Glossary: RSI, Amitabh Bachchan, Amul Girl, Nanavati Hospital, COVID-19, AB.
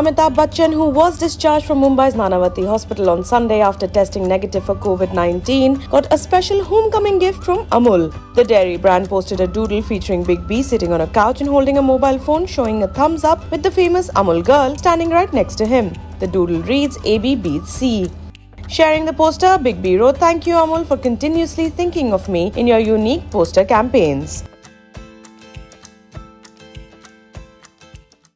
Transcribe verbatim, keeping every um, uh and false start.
Amitabh Bachchan, who was discharged from Mumbai's Nanavati Hospital on Sunday after testing negative for COVID nineteen, got a special homecoming gift from Amul. The dairy brand posted a doodle featuring Big B sitting on a couch and holding a mobile phone, showing a thumbs up with the famous Amul Girl standing right next to him. The doodle reads, A B beats C. Sharing the poster, Big B wrote, "Thank you Amul for continuously thinking of me in your unique poster campaigns."